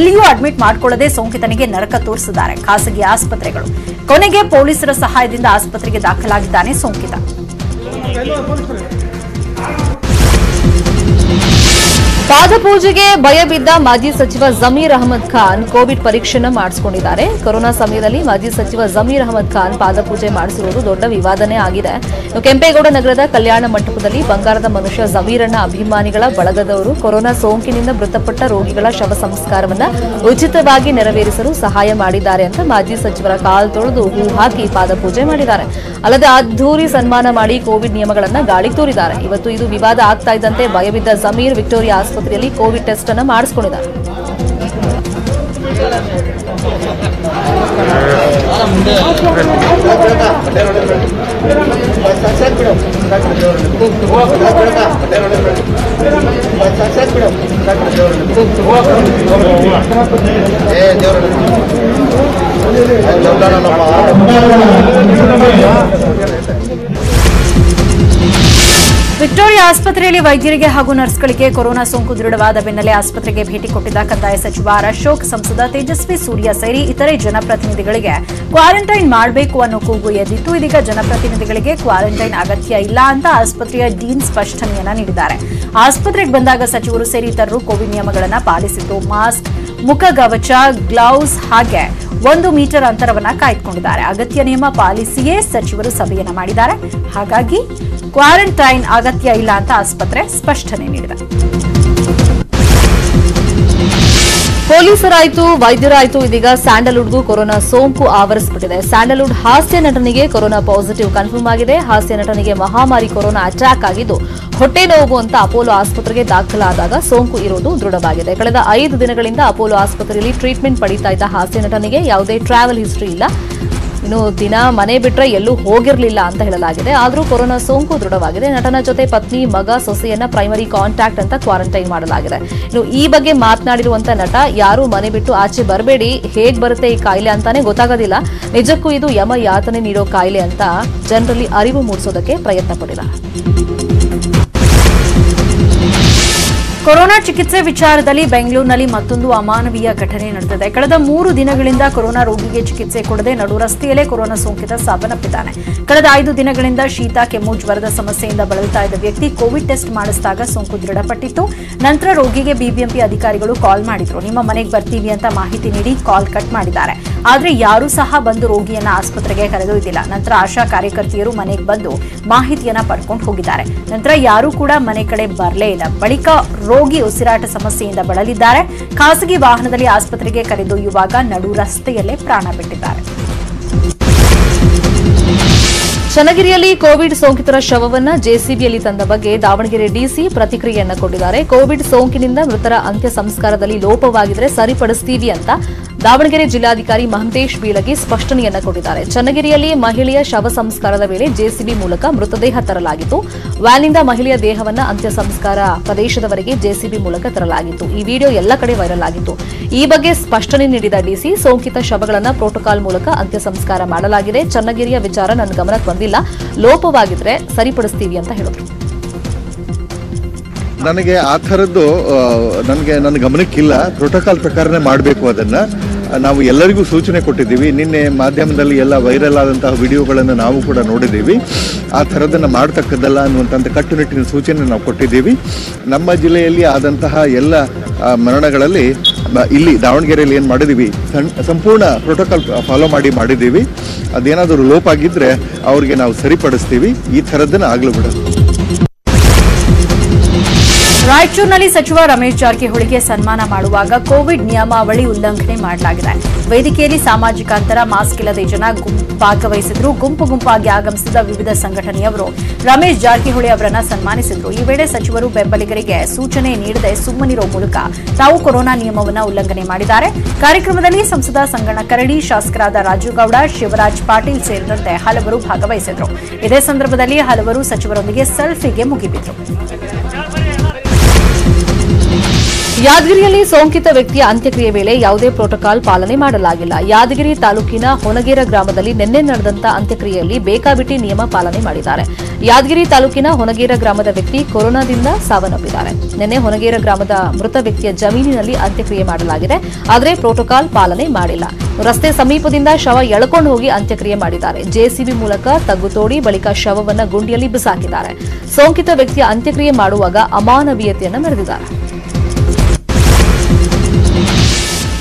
ಎಲ್ಲಿಯೂ ಅಡ್ಮಿಟ್ ಮಾಡಿಕೊಳ್ಳದೆ ಸೋಂಕಿತನಿಗೆ ನರಕ ತೋರಿಸಿದ್ದಾರೆ ಖಾಸಗಿ ಆಸ್ಪತ್ರೆಗಳು. ಕೊನೆಗೆ ಪೊಲೀಸರ ಸಹಾಯದಿಂದ ಆಸ್ಪತ್ರೆಗೆ ದಾಖಲಾಗಿದ್ದಾನೆ ಸೋಂಕಿತ. ಪಾದಪೂಜೆಗೆ ಭಯಬಿದ್ದ ಮಾಜಿ ಸಚಿವ ಜಮೀರ್ ಅಹಮದ್ ಖಾನ್ ಕೋವಿಡ್ ಪರೀಕ್ಷೆಯನ್ನು ಮಾಡಿಸಿಕೊಂಡಿದ್ದಾರೆ. ಕೊರೋನಾ ಸಮಯದಲ್ಲಿ ಮಾಜಿ ಸಚಿವ ಜಮೀರ್ ಅಹಮದ್ ಖಾನ್ ಪಾದಪೂಜೆ ಮಾಡಿಸಿರುವುದು ದೊಡ್ಡ ವಿವಾದನೇ ಆಗಿದೆ. ಕೆಂಪೇಗೌಡ ನಗರದ ಕಲ್ಯಾಣ ಮಂಟಪದಲ್ಲಿ ಬಂಗಾರದ ಮನುಷ್ಯ ಜಮೀರಣ್ಣ ಅಭಿಮಾನಿಗಳ ಬಳಗದವರು ಕೊರೋನಾ ಸೋಂಕಿನಿಂದ ಮೃತಪಟ್ಟ ರೋಗಿಗಳ ಶವ ಸಂಸ್ಕಾರವನ್ನು ಉಚಿತವಾಗಿ ನೆರವೇರಿಸಲು ಸಹಾಯ ಮಾಡಿದ್ದಾರೆ ಅಂತ ಮಾಜಿ ಸಚಿವರ ಕಾಲು ತೊಳೆದು ಹೂ ಹಾಕಿ ಪಾದಪೂಜೆ ಮಾಡಿದ್ದಾರೆ. ಅಲ್ಲದೆ ಅದ್ದೂರಿ ಸನ್ಮಾನ ಮಾಡಿ ಕೋವಿಡ್ ನಿಯಮಗಳನ್ನು ಗಾಳಿಗೆ ತೋರಿದ್ದಾರೆ. ಇವತ್ತು ಇದು ವಿವಾದ ಆಗ್ತಾ ಇದ್ದಂತೆ ಭಯಬಿದ್ದ ಜಮೀರ್ ವಿಕ್ಟೋರಿಯಾ ಆಸ್ಪತ್ರೆಯಲ್ಲಿ ಕೋವಿಡ್ ಟೆಸ್ಟ್ ಅನ್ನು ಮಾಡಿಸಿಕೊಂಡಿದ್ದಾರೆ. ವಿಕ್ಟೋರಿಯಾ ಆಸ್ಪತ್ರೆಯಲ್ಲಿ ವೈದ್ಯರಿಗೆ ಹಾಗೂ ನರ್ಸ್ಗಳಿಗೆ ಕೊರೋನಾ ಸೋಂಕು ದೃಢವಾದ ಬೆನ್ನಲ್ಲೇ ಆಸ್ಪತ್ರೆಗೆ ಭೇಟಿ ಕೊಟ್ಟಿದ್ದ ಕಂದಾಯ ಸಚಿವ ಅಶೋಕ್, ಸಂಸದ ತೇಜಸ್ವಿ ಸೂರ್ಯ ಸೇರಿ ಇತರೆ ಜನಪ್ರತಿನಿಧಿಗಳಿಗೆ ಕ್ವಾರಂಟೈನ್ ಮಾಡಬೇಕು ಅನ್ನೋ ಕೂಗು ಎದ್ದಿತ್ತು. ಇದೀಗ ಜನಪ್ರತಿನಿಧಿಗಳಿಗೆ ಕ್ವಾರಂಟೈನ್ ಅಗತ್ಯ ಇಲ್ಲ ಅಂತ ಆಸ್ಪತ್ರೆಯ ಡೀನ್ ಸ್ಪಷ್ಟನೆಯನ್ನ ನೀಡಿದ್ದಾರೆ. ಆಸ್ಪತ್ರೆಗೆ ಬಂದಾಗ ಸಚಿವರು ಸೇರಿ ಇತರರು ಕೋವಿಡ್ ನಿಯಮಗಳನ್ನು ಪಾಲಿಸಿದ್ದು, ಮಾಸ್ಕ್, ಮುಖಗವಚ, ಗ್ಲೌಸ್ ಹಾಗೆ ಒಂದು ಮೀಟರ್ ಅಂತರವನ್ನು ಕಾಯ್ದುಕೊಂಡಿದ್ದಾರೆ. ಅಗತ್ಯ ನಿಯಮ ಪಾಲಿಸಿಯೇ ಸಚಿವರು ಸಭೆಯನ್ನ ಮಾಡಿದ್ದಾರೆ. ಹಾಗಾಗಿ ಕ್ವಾರಂಟೈನ್ ಅಗತ್ಯ ಇಲ್ಲ ಅಂತ ಆಸ್ಪತ್ರೆ ಸ್ಪಷ್ಟನೆ ನೀಡಿದೆ. ಪೊಲೀಸರಾಯಿತು, ವೈದ್ಯರಾಯಿತು, ಇದೀಗ ಸ್ಯಾಂಡಲ್ವುಡ್ಗೂ ಕೊರೋನಾ ಸೋಂಕು ಆವರಿಸಿಬಿಟ್ಟಿದೆ. ಸ್ಯಾಂಡಲ್ವುಡ್ ಹಾಸ್ಯ ನಟನಿಗೆ ಕೊರೋನಾ ಪಾಸಿಟಿವ್ ಕನ್ಫರ್ಮ್ ಆಗಿದೆ. ಹಾಸ್ಯ ನಟನಿಗೆ ಮಹಾಮಾರಿ ಕೊರೋನಾ ಅಟ್ಯಾಕ್ ಆಗಿದ್ದು ಹೊಟ್ಟೆ ನೋವು ಅಂತ ಅಪೋಲೋ ಆಸ್ಪತ್ರೆಗೆ ದಾಖಲಾದಾಗ ಸೋಂಕು ಇರೋದು ದೃಢವಾಗಿದೆ. ಕಳೆದ ಐದು ದಿನಗಳಿಂದ ಅಪೋಲೋ ಆಸ್ಪತ್ರೆಯಲ್ಲಿ ಟ್ರೀಟ್ಮೆಂಟ್ ಪಡೀತಾ ಇದ್ದ ಹಾಸ್ಯ ನಟನಿಗೆ ಯಾವುದೇ ಟ್ರಾವೆಲ್ ಹಿಸ್ಟ್ರಿ ಇಲ್ಲ. ಇನ್ನು ದಿನ ಮನೆ ಬಿಟ್ಟರೆ ಎಲ್ಲೂ ಹೋಗಿರಲಿಲ್ಲ ಅಂತ ಹೇಳಲಾಗಿದೆ. ಆದರೂ ಕೊರೋನಾ ಸೋಂಕು ದೃಢವಾಗಿದೆ. ನಟನ ಜೊತೆ ಪತ್ನಿ, ಮಗ, ಸೊಸೆಯನ್ನ ಪ್ರೈಮರಿ ಕಾಂಟ್ಯಾಕ್ಟ್ ಅಂತ ಕ್ವಾರಂಟೈನ್ ಮಾಡಲಾಗಿದೆ. ಇನ್ನು ಈ ಬಗ್ಗೆ ಮಾತನಾಡಿರುವಂತಹ ನಟ, ಯಾರೂ ಮನೆ ಬಿಟ್ಟು ಆಚೆ ಬರಬೇಡಿ, ಹೇಗೆ ಬರುತ್ತೆ ಈ ಕಾಯಿಲೆ ಅಂತಾನೆ ಗೊತ್ತಾಗೋದಿಲ್ಲ, ನಿಜಕ್ಕೂ ಇದು ಯಮ ಯಾತನೆ ನೀಡೋ ಕಾಯಿಲೆ ಅಂತ ಜನರಲ್ಲಿ ಅರಿವು ಮೂಡಿಸೋದಕ್ಕೆ ಪ್ರಯತ್ನ ಪಡಿಲ್ಲ. ಕೊರೋನಾ ಚಿಕಿತ್ಸೆ ವಿಚಾರದಲ್ಲಿ ಬೆಂಗಳೂರಿನಲ್ಲಿ ಮತ್ತೊಂದು ಅಮಾನವೀಯ ಘಟನೆ ನಡೆದಿದೆ. ಕಳೆದ ಮೂರು ದಿನಗಳಿಂದ ಕೊರೋನಾ ರೋಗಿಗೆ ಚಿಕಿತ್ಸೆ ಕೊಡದೆ ನಡು ರಸ್ತೆಯಲ್ಲೇ ಕೊರೋನಾ ಸೋಂಕಿತ ಸಾವನ್ನಪ್ಪಿದ್ದಾನೆ. ಕಳೆದ ಐದು ದಿನಗಳಿಂದ ಶೀತ, ಕೆಮ್ಮು, ಜ್ವರದ ಸಮಸ್ಯೆಯಿಂದ ಬಳಲ್ತಾ ಇದ್ದ ವ್ಯಕ್ತಿ ಕೋವಿಡ್ ಟೆಸ್ಟ್ ಮಾಡಿಸಿದಾಗ ಸೋಂಕು ದೃಢಪಟ್ಟಿತ್ತು. ನಂತರ ರೋಗಿಗೆ ಬಿಬಿಎಂಪಿ ಅಧಿಕಾರಿಗಳು ಕಾಲ್ ಮಾಡಿದ್ರು. ನಿಮ್ಮ ಮನೆಗೆ ಬರ್ತೀವಿ ಅಂತ ಮಾಹಿತಿ ನೀಡಿ ಕಾಲ್ ಕಟ್ ಮಾಡಿದ್ದಾರೆ. ಆದರೆ ಯಾರೂ ಸಹ ಬಂದು ರೋಗಿಯನ್ನ ಆಸ್ಪತ್ರೆಗೆ ಕರೆದೊಯ್ದಿಲ್ಲ. ನಂತರ ಆಶಾ ಕಾರ್ಯಕರ್ತೆಯರು ಮನೆಗೆ ಬಂದು ಮಾಹಿತಿಯನ್ನ ಪಡ್ಕೊಂಡು ಹೋಗಿದ್ದಾರೆ. ನಂತರ ಯಾರೂ ಕೂಡ ಮನೆ ಕಡೆ ಬರಲೇ ಇಲ್ಲ. ಬಳಿಕ ರೋಗಿ ಉಸಿರಾಟ ಸಮಸ್ಯೆಯಿಂದ ಬಳಲಿದ್ದಾರೆ. ಖಾಸಗಿ ವಾಹನದಲ್ಲಿ ಆಸ್ಪತ್ರೆಗೆ ಕರೆದೊಯ್ಯುವಾಗ ನಡು ರಸ್ತೆಯಲ್ಲೇ ಪ್ರಾಣ ಬಿಟ್ಟಿದ್ದಾರೆ. ಚನ್ನಗಿರಿಯಲ್ಲಿ ಕೋವಿಡ್ ಸೋಂಕಿತರ ಶವವನ್ನು ಜೆಸಿಬಿಯಲ್ಲಿ ತಂದ ಬಗ್ಗೆ ದಾವಣಗೆರೆ ಡಿಸಿ ಪ್ರತಿಕ್ರಿಯೆಯನ್ನು ಕೊಟ್ಟಿದ್ದಾರೆ. ಕೋವಿಡ್ ಸೋಂಕಿನಿಂದ ಮೃತರ ಅಂತ್ಯ ಸಂಸ್ಕಾರದಲ್ಲಿ ಲೋಪವಾಗಿದ್ರೆ ಸರಿಪಡಿಸ್ತೀವಿ ಅಂತ ದಾವಣಗೆರೆ ಜಿಲ್ಲಾಧಿಕಾರಿ ಮಹಂತೇಶ್ ಬೀಳಗಿ ಸ್ಪಷ್ಟನೆಯನ್ನ ಕೊಟ್ಟಿದ್ದಾರೆ. ಚನ್ನಗಿರಿಯಲ್ಲಿ ಮಹಿಳೆಯ ಶವ ಸಂಸ್ಕಾರದ ವೇಳೆ ಜೆಸಿಬಿ ಮೂಲಕ ಮೃತದೇಹ ತರಲಾಗಿತ್ತು. ವ್ಯಾನಿಂದ ಮಹಿಳೆಯ ದೇಹವನ್ನು ಅಂತ್ಯ ಸಂಸ್ಕಾರ ಪ್ರದೇಶದವರೆಗೆ ಜೆಸಿಬಿ ಮೂಲಕ ತರಲಾಗಿತ್ತು. ಈ ವಿಡಿಯೋ ಎಲ್ಲ ಕಡೆ ವೈರಲ್ ಆಗಿತ್ತು. ಈ ಬಗ್ಗೆ ಸ್ಪಷ್ಟನೆ ನೀಡಿದ ಡಿಸಿ, ಸೋಂಕಿತ ಶವಗಳನ್ನು ಪ್ರೋಟೋಕಾಲ್ ಮೂಲಕ ಅಂತ್ಯ ಸಂಸ್ಕಾರ ಮಾಡಲಾಗಿದೆ. ಚನ್ನಗಿರಿಯ ವಿಚಾರ ನನ್ನ ಗಮನಕ್ಕೆ ಬಂದಿಲ್ಲ, ಲೋಪವಾಗಿದ್ರೆ ಸರಿಪಡಿಸ್ತೀವಿ ಅಂತ ಹೇಳಿದರು. ನನಗೆ ಆ ಥರದ್ದು ನನಗೆ ನನ್ನ ಗಮನಕ್ಕಿಲ್ಲ. ಪ್ರೋಟೋಕಾಲ್ ಪ್ರಕಾರನೇ ಮಾಡಬೇಕು. ಅದನ್ನು ನಾವು ಎಲ್ಲರಿಗೂ ಸೂಚನೆ ಕೊಟ್ಟಿದ್ದೀವಿ. ನಿನ್ನೆ ಮಾಧ್ಯಮದಲ್ಲಿ ಎಲ್ಲ ವೈರಲ್ ಆದಂತಹ ವಿಡಿಯೋಗಳನ್ನು ನಾವು ಕೂಡ ನೋಡಿದ್ದೀವಿ. ಆ ಥರದನ್ನು ಮಾಡತಕ್ಕದ್ದಲ್ಲ ಅನ್ನುವಂಥ ಕಟ್ಟುನಿಟ್ಟಿನ ಸೂಚನೆ ನಾವು ಕೊಟ್ಟಿದ್ದೀವಿ. ನಮ್ಮ ಜಿಲ್ಲೆಯಲ್ಲಿ ಆದಂತಹ ಎಲ್ಲ ಮರಣಗಳಲ್ಲಿ ಇಲ್ಲಿ ದಾವಣಗೆರೆಯಲ್ಲಿ ಏನು ಮಾಡಿದ್ದೀವಿ, ಸಂಪೂರ್ಣ ಪ್ರೋಟೋಕಾಲ್ ಫಾಲೋ ಮಾಡಿ ಮಾಡಿದ್ದೀವಿ. ಅದೇನಾದರೂ ಲೋಪ ಆಗಿದ್ದರೆ ಅವ್ರಿಗೆ ನಾವು ಸರಿಪಡಿಸ್ತೀವಿ. ಈ ಥರದ್ದನ್ನು ಆಗಲೂ ಬಿಡೋದು. ರಾಯಚೂರಿನಲ್ಲಿ ಸಚಿವ ರಮೇಶ್ ಜಾರಕಿಹೊಳಿಗೆ ಸನ್ಮಾನ ಮಾಡುವಾಗ ಕೋವಿಡ್ ನಿಯಮಾವಳಿ ಉಲ್ಲಂಘನೆ ಮಾಡಲಾಗಿದೆ. ವೇದಿಕೆಯಲ್ಲಿ ಸಾಮಾಜಿಕ ಅಂತರ, ಮಾಸ್ಕ್ ಇಲ್ಲದೆ ಜನ ಭಾಗವಹಿಸಿದ್ರು. ಗುಂಪು ಗುಂಪಾಗಿ ಆಗಮಿಸಿದ ವಿವಿಧ ಸಂಘಟನೆಯವರು ರಮೇಶ್ ಜಾರಕಿಹೊಳಿ ಅವರನ್ನು ಸನ್ಮಾನಿಸಿದ್ರು. ಈ ವೇಳೆ ಸಚಿವರು ಬೆಂಬಲಿಗರಿಗೆ ಸೂಚನೆ ನೀಡದೆ ಸುಮ್ಮನಿರೋ ಮೂಲಕ ತಾವು ಕೊರೋನಾ ನಿಯಮವನ್ನು ಉಲ್ಲಂಘನೆ ಮಾಡಿದ್ದಾರೆ. ಕಾರ್ಯಕ್ರಮದಲ್ಲಿ ಸಂಸದ ಸಂಗಣ್ಣ ಕರಡಿ, ಶಾಸಕರಾದ ರಾಜುಗೌಡ, ಶಿವರಾಜ್ ಪಾಟೀಲ್ ಸೇರಿದಂತೆ ಹಲವರು ಭಾಗವಹಿಸಿದ್ರು. ಇದೇ ಸಂದರ್ಭದಲ್ಲಿ ಹಲವರು ಸಚಿವರೊಂದಿಗೆ ಸೆಲ್ಫಿಗೆ ಮುಗಿಬಿದ್ರು. ಯಾದಗಿರಿಯಲ್ಲಿ ಸೋಂಕಿತ ವ್ಯಕ್ತಿಯ ಅಂತ್ಯಕ್ರಿಯೆ ವೇಳೆ ಯಾವುದೇ ಪ್ರೋಟೋಕಾಲ್ ಪಾಲನೆ ಮಾಡಲಾಗಿಲ್ಲ. ಯಾದಗಿರಿ ತಾಲೂಕಿನ ಹೊನಗೇರ ಗ್ರಾಮದಲ್ಲಿ ನಿನ್ನೆ ನಡೆದಂತ ಅಂತ್ಯಕ್ರಿಯೆಯಲ್ಲಿ ಬೇಕಾಬಿಟ್ಟಿ ನಿಯಮ ಪಾಲನೆ ಮಾಡಿದ್ದಾರೆ. ಯಾದಗಿರಿ ತಾಲೂಕಿನ ಹೊನಗೇರ ಗ್ರಾಮದ ವ್ಯಕ್ತಿ ಕೊರೋನಾದಿಂದ ಸಾವನ್ನಪ್ಪಿದ್ದಾರೆ. ನಿನ್ನೆ ಹೊನಗೇರ ಗ್ರಾಮದ ಮೃತ ವ್ಯಕ್ತಿಯ ಜಮೀನಿನಲ್ಲಿ ಅಂತ್ಯಕ್ರಿಯೆ ಮಾಡಲಾಗಿದೆ. ಆದರೆ ಪ್ರೋಟೋಕಾಲ್ ಪಾಲನೆ ಮಾಡಿಲ್ಲ. ರಸ್ತೆ ಸಮೀಪದಿಂದ ಶವ ಎಳ್ಕೊಂಡು ಹೋಗಿ ಅಂತ್ಯಕ್ರಿಯೆ ಮಾಡಿದ್ದಾರೆ. ಜೆಸಿಬಿ ಮೂಲಕ ತಗ್ಗು ತೋಡಿ ಬಳಿಕ ಶವವನ್ನು ಗುಂಡಿಯಲ್ಲಿ ಬಿಸಾಕಿದ್ದಾರೆ. ಸೋಂಕಿತ ವ್ಯಕ್ತಿಯ ಅಂತ್ಯಕ್ರಿಯೆ ಮಾಡುವಾಗ ಅಮಾನವೀಯತೆಯನ್ನು ಮೆರೆದಿದ್ದಾರೆ.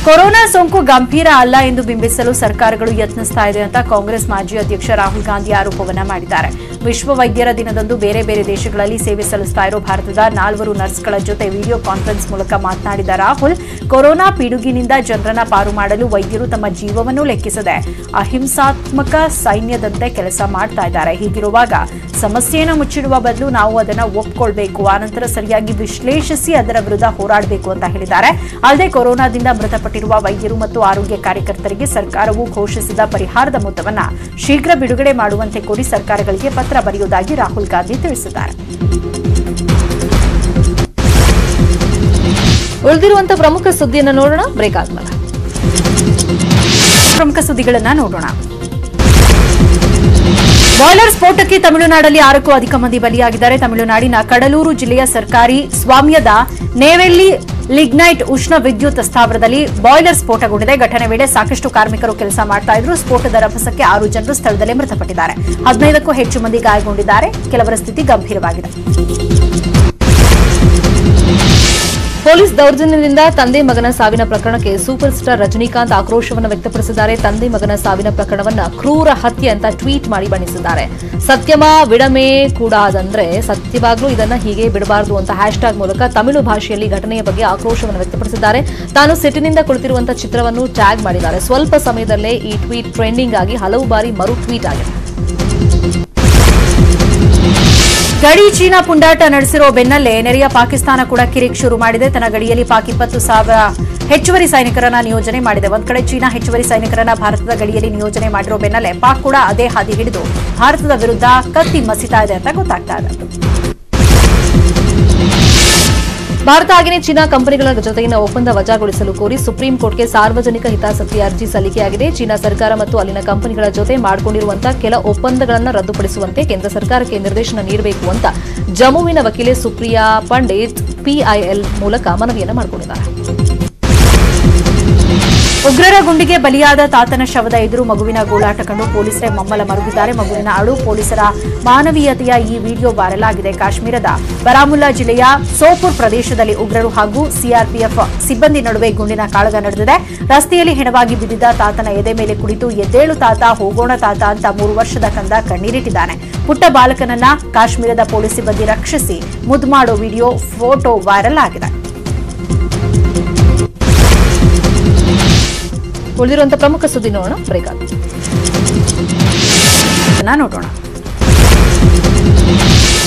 ಕೊರೋನಾ ಸೋಂಕು ಗಂಭೀರ ಅಲ್ಲ ಎಂದು ಬಿಂಬಿಸಲು ಸರ್ಕಾರಗಳು ಯತ್ನಿಸ್ತಾ ಇದೆ ಅಂತ ಕಾಂಗ್ರೆಸ್ ಮಾಜಿ ಅಧ್ಯಕ್ಷ ರಾಹುಲ್ ಗಾಂಧಿ ಆರೋಪವನ್ನು ಮಾಡಿದ್ದಾರೆ. ವಿಶ್ವ ವೈದ್ಯರ ದಿನದಂದು ಬೇರೆ ಬೇರೆ ದೇಶಗಳಲ್ಲಿ ಸೇವೆ ಸಲ್ಲಿಸ್ತಾ ಇರೋ ಭಾರತದ ನಾಲ್ವರು ನರ್ಸ್ಗಳ ಜೊತೆ ವಿಡಿಯೋ ಕಾನ್ಫರೆನ್ಸ್ ಮೂಲಕ ಮಾತನಾಡಿದ ರಾಹುಲ್, ಕೊರೋನಾ ಪಿಡುಗಿನಿಂದ ಜನರನ್ನ ಪಾರು ಮಾಡಲು ವೈದ್ಯರು ತಮ್ಮ ಜೀವವನ್ನು ಲೆಕ್ಕಿಸದೆ ಅಹಿಂಸಾತ್ಮಕ ಸೈನ್ಯದಂತೆ ಕೆಲಸ ಮಾಡ್ತಾ ಇದ್ದಾರೆ. ಹೀಗಿರುವಾಗ ಸಮಸ್ಯೆಯನ್ನು ಮುಚ್ಚಿಡುವ ಬದಲು ನಾವು ಅದನ್ನು ಒಪ್ಪಿಕೊಳ್ಳಬೇಕು, ಆನಂತರ ಸರಿಯಾಗಿ ವಿಶ್ಲೇಷಿಸಿ ಅದರ ವಿರುದ್ಧ ಹೋರಾಡಬೇಕು ಅಂತ ಹೇಳಿದ್ದಾರೆ. ಅಲ್ಲದೆ ಕೊರೋನಾದಿಂದ ಮೃತಪಟ್ಟಿರುವ ವೈದ್ಯರು ಮತ್ತು ಆರೋಗ್ಯ ಕಾರ್ಯಕರ್ತರಿಗೆ ಸರ್ಕಾರವು ಘೋಷಿಸಿದ ಪರಿಹಾರದ ಮೊತ್ತವನ್ನು ಶೀಘ್ರ ಬಿಡುಗಡೆ ಮಾಡುವಂತೆ ಕೋರಿ ಸರ್ಕಾರಗಳಿಗೆ ಪತ್ರ ಬರೆಯುವುದಾಗಿ ರಾಹುಲ್ ಗಾಂಧಿ ತಿಳಿಸಿದ್ದಾರೆ. ಉಳಿದಿರುವಂತಹ ಪ್ರಮುಖ ಸುದ್ದಿಯನ್ನು ನೋಡೋಣ. ಬ್ರೇಕ್ ಆದ್ಮೇಲೆ ಪ್ರಮುಖ ಸುದ್ದಿಗಳನ್ನ ನೋಡೋಣ. ಬಾಯ್ಲರ್ ಸ್ಫೋಟಕ್ಕೆ ತಮಿಳುನಾಡಲ್ಲಿ ಆರಕ್ಕೂ ಅಧಿಕ ಮಂದಿ ಬಲಿಯಾಗಿದ್ದಾರೆ. ತಮಿಳುನಾಡಿನ ಕಡಲೂರು ಜಿಲ್ಲೆಯ ಸರ್ಕಾರಿ ಸ್ವಾಮ್ಯದ ನೇವೆಲ್ಲಿ ಲಿಗ್ನೈಟ್ ಉಷ್ಣ ವಿದ್ಯುತ್ ಸ್ಥಾವರದಲ್ಲಿ ಬಾಯ್ಲರ್ ಸ್ಫೋಟಗೊಂಡಿದೆ. ಘಟನೆ ವೇಳೆ ಸಾಕಷ್ಟು ಕಾರ್ಮಿಕರು ಕೆಲಸ ಮಾಡ್ತಾ ಇದ್ರು. ಸ್ಫೋಟದ ರಭಸಕ್ಕೆ ಆರು ಜನರು ಸ್ಥಳದಲ್ಲೇ ಮೃತಪಟ್ಟಿದ್ದಾರೆ. ಹದಿನೈದಕ್ಕೂ ಹೆಚ್ಚು ಮಂದಿ ಗಾಯಗೊಂಡಿದ್ದಾರೆ. ಕೆಲವರ ಸ್ಥಿತಿ ಗಂಭೀರವಾಗಿದೆ. ಪೊಲೀಸ್ ದೌರ್ಜನ್ಯದಿಂದ ತಂದೆ ಮಗನ ಸಾವಿನ ಪ್ರಕರಣಕ್ಕೆ ಸೂಪರ್ ಸ್ಟಾರ್ ರಜನಿಕಾಂತ್ ಆಕ್ರೋಶವನ್ನು ವ್ಯಕ್ತಪಡಿಸಿದ್ದಾರೆ. ತಂದೆ ಮಗನ ಸಾವಿನ ಪ್ರಕರಣವನ್ನು ಕ್ರೂರ ಹತ್ಯೆ ಅಂತ ಟ್ವೀಟ್ ಮಾಡಿ ಬಣ್ಣಿಸಿದ್ದಾರೆ. ಸತ್ಯಮ ವಿಡಮೆ ಕೂಡ ಅದಂದ್ರೆ ಸತ್ಯವಾಗ್ಲೂ ಇದನ್ನ ಹೀಗೆ ಬಿಡಬಾರದು ಅಂತ ಹ್ಯಾಶ್ಟ್ಯಾಗ್ ಮೂಲಕ ತಮಿಳು ಭಾಷೆಯಲ್ಲಿ ಘಟನೆಯ ಬಗ್ಗೆ ಆಕ್ರೋಶವನ್ನು ವ್ಯಕ್ತಪಡಿಸಿದ್ದಾರೆ. ತಾನು ಸೆಟ್ಟಿನಿಂದ ಕುಳಿತಿರುವಂತಹ ಚಿತ್ರವನ್ನು ಟ್ಯಾಗ್ ಮಾಡಿದ್ದಾರೆ. ಸ್ವಲ್ಪ ಸಮಯದಲ್ಲೇ ಈ ಟ್ವೀಟ್ ಟ್ರೆಂಡಿಂಗ್ ಆಗಿ ಹಲವು ಬಾರಿ ಮರು ಟ್ವೀಟ್ ಆಗಿದೆ. ಗಡಿ ಚೀನಾ ಪುಂಡಾಟ ನಡೆಸಿರೋ ಬೆನ್ನಲ್ಲೇ ನೆರೆಯ ಪಾಕಿಸ್ತಾನ ಕೂಡ ಕಿರಿಕ್ ಶುರು ಮಾಡಿದೆ. ತನ್ನ ಗಡಿಯಲ್ಲಿ ಪಾಕ್ ಇಪ್ಪತ್ತು ಸಾವಿರ ಹೆಚ್ಚುವರಿ ಸೈನಿಕರನ್ನ ನಿಯೋಜನೆ ಮಾಡಿದೆ. ಒಂದ್ ಕಡೆ ಚೀನಾ ಹೆಚ್ಚುವರಿ ಸೈನಿಕರನ್ನ ಭಾರತದ ಗಡಿಯಲ್ಲಿ ನಿಯೋಜನೆ ಮಾಡಿರೋ ಬೆನ್ನಲ್ಲೇ ಪಾಕ್ ಕೂಡ ಅದೇ ಹಾದಿ ಹಿಡಿದು ಭಾರತದ ವಿರುದ್ಧ ಕತ್ತಿ ಮಸೀತಾ ಇದೆ ಅಂತ ಗೊತ್ತಾಗ್ತಾ ಇದೆ. ಭಾರತ ಹಾಗೆಯೇ ಚೀನಾ ಕಂಪನಿಗಳ ಜೊತೆಗಿನ ಒಪ್ಪಂದ ವಜಾಗೊಳಿಸಲು ಕೋರಿ ಸುಪ್ರೀಂ ಕೋರ್ಟ್ಗೆ ಸಾರ್ವಜನಿಕ ಹಿತಾಸಕ್ತಿ ಅರ್ಜಿ ಸಲ್ಲಿಕೆಯಾಗಿದೆ. ಚೀನಾ ಸರ್ಕಾರ ಮತ್ತು ಅಲ್ಲಿನ ಕಂಪನಿಗಳ ಜೊತೆ ಮಾಡಿಕೊಂಡಿರುವಂತಹ ಕೆಲ ಒಪ್ಪಂದಗಳನ್ನು ರದ್ದುಪಡಿಸುವಂತೆ ಕೇಂದ್ರ ಸರ್ಕಾರಕ್ಕೆ ನಿರ್ದೇಶನ ನೀಡಬೇಕು ಅಂತ ಜಮ್ಮುವಿನ ವಕೀಲೆ ಸುಪ್ರಿಯಾ ಪಂಡಿತ್ ಪಿಐಎಲ್ ಮೂಲಕ ಮನವಿಯನ್ನು ಮಾಡಿಕೊಂಡಿದ್ದಾರೆ. ಉಗ್ರರ ಗುಂಡಿಗೆ ಬಲಿಯಾದ ತಾತನ ಶವದ ಎದುರು ಮಗುವಿನ ಗೋಳಾಟ ಕಂಡು ಪೊಲೀಸರೇ ಮಮ್ಮಲ ಮರುಗಿದ್ದಾರೆ. ಮಗುವಿನ ಅಳು, ಪೊಲೀಸರ ಮಾನವೀಯತೆಯ ಈ ವಿಡಿಯೋ ವೈರಲ್ ಆಗಿದೆ. ಕಾಶ್ಮೀರದ ಬಾರಾಮುಲ್ಲಾ ಜಿಲ್ಲೆಯ ಸೋಪುರ್ ಪ್ರದೇಶದಲ್ಲಿ ಉಗ್ರರು ಹಾಗೂ ಸಿಆರ್ಪಿಎಫ್ ಸಿಬ್ಬಂದಿ ನಡುವೆ ಗುಂಡಿನ ಕಾಳಗ ನಡೆದಿದೆ. ರಸ್ತೆಯಲ್ಲಿ ಹೆಣವಾಗಿ ಬಿದ್ದಿದ್ದ ತಾತನ ಎದೆ ಮೇಲೆ ಕುಳಿತು ಎದ್ದೇಳು ತಾತ, ಹೋಗೋಣ ತಾತ ಅಂತ ಮೂರು ವರ್ಷದ ಕಂದ ಕಣ್ಣೀರಿಟ್ಟಿದ್ದಾನೆ. ಪುಟ್ಟ ಬಾಲಕನನ್ನ ಕಾಶ್ಮೀರದ ಪೊಲೀಸ್ ಸಿಬ್ಬಂದಿ ರಕ್ಷಿಸಿ ಮುದ್ದು ಮಾಡೋ ವಿಡಿಯೋ ಫೋಟೋ ವೈರಲ್ ಆಗಿದೆ. ಉಳಿದಿರುವಂತಹ ಪ್ರಮುಖ ಸುದ್ದಿ ನೋಡೋಣ. ಬ್ರೇಕ್ ಆಗುತ್ತೆ ನೋಡೋಣ.